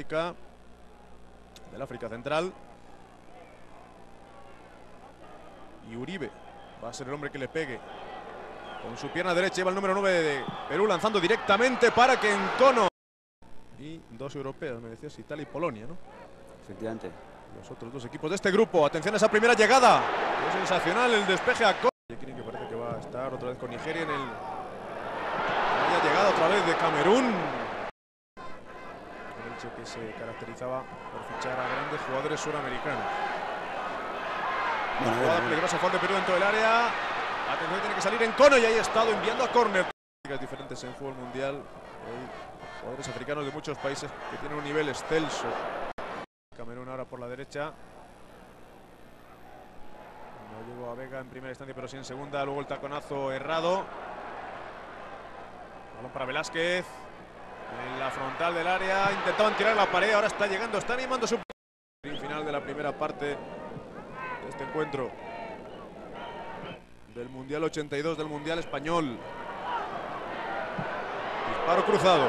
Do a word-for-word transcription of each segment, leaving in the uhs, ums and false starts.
África, del África Central. Y Uribe va a ser el hombre que le pegue. Con su pierna derecha lleva el número nueve de Perú, lanzando directamente para que N'Kono. Y dos europeos, me decías, Italia y Polonia, ¿no? Efectivamente. Los otros dos equipos de este grupo. Atención a esa primera llegada. Es sensacional el despeje a N'Kono. Que parece que va a estar otra vez con Nigeria en el... Haya llegado otra vez de Camerún. El hecho que se caracterizaba por fichar a grandes jugadores suramericanos. Una jugada peligrosa fue de Perú dentro del área. Atención, tiene que salir N'Kono y ahí ha estado enviando a córner. Diferentes en fútbol mundial. Hay jugadores africanos de muchos países que tienen un nivel excelso. Camerún ahora por la derecha. No llegó a Vega en primera instancia, pero sí en segunda. Luego el taconazo errado. Balón para Velázquez. En la frontal del área. Intentaban tirar la pared. Ahora está llegando. Está animando su... Final de la primera parte de este encuentro. Del Mundial ochenta y dos, del Mundial Español. Disparo cruzado.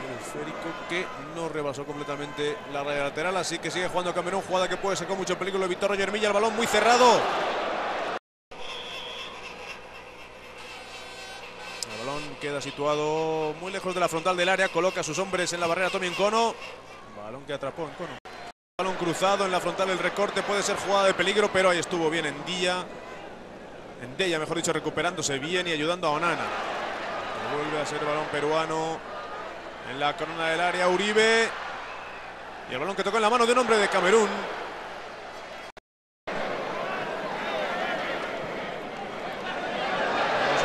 El esférico que no rebasó completamente la raya lateral, así que sigue jugando Camerún. Jugada que puede sacar mucho peligro de Víctor Roger Milla. El balón muy cerrado. El balón queda situado muy lejos de la frontal del área. Coloca a sus hombres en la barrera Tommy N'Kono. Balón que atrapó N'Kono. Balón cruzado en la frontal, el recorte puede ser jugada de peligro, pero ahí estuvo bien Endilla, Endilla mejor dicho, recuperándose bien y ayudando a Onana. Vuelve a ser el balón peruano en la corona del área, Uribe, y el balón que toca en la mano de un hombre de Camerún.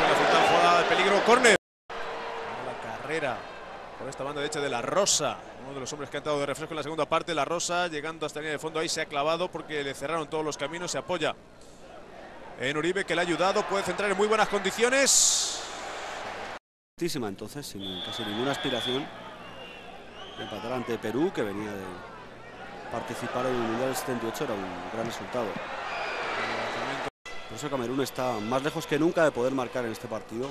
La frontal, jugada de peligro, córner. La carrera por esta banda derecha de La Rosa, uno de los hombres que ha entrado de refresco en la segunda parte. La Rosa llegando hasta la línea de fondo, ahí se ha clavado porque le cerraron todos los caminos, se apoya en Uribe que le ha ayudado, puede centrar en muy buenas condiciones. Entonces, sin casi ninguna aspiración, empatar ante Perú, que venía de participar en el Mundial setenta y ocho, era un gran resultado. Por eso Camerún está más lejos que nunca de poder marcar en este partido.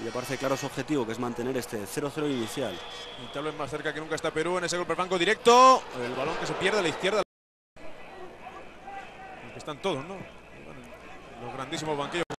Y le parece claro su objetivo, que es mantener este cero cero inicial. Y tal vez más cerca que nunca está Perú en ese golpe al banco directo. El balón que se pierde a la izquierda. Están todos, ¿no? Los grandísimos banquillos.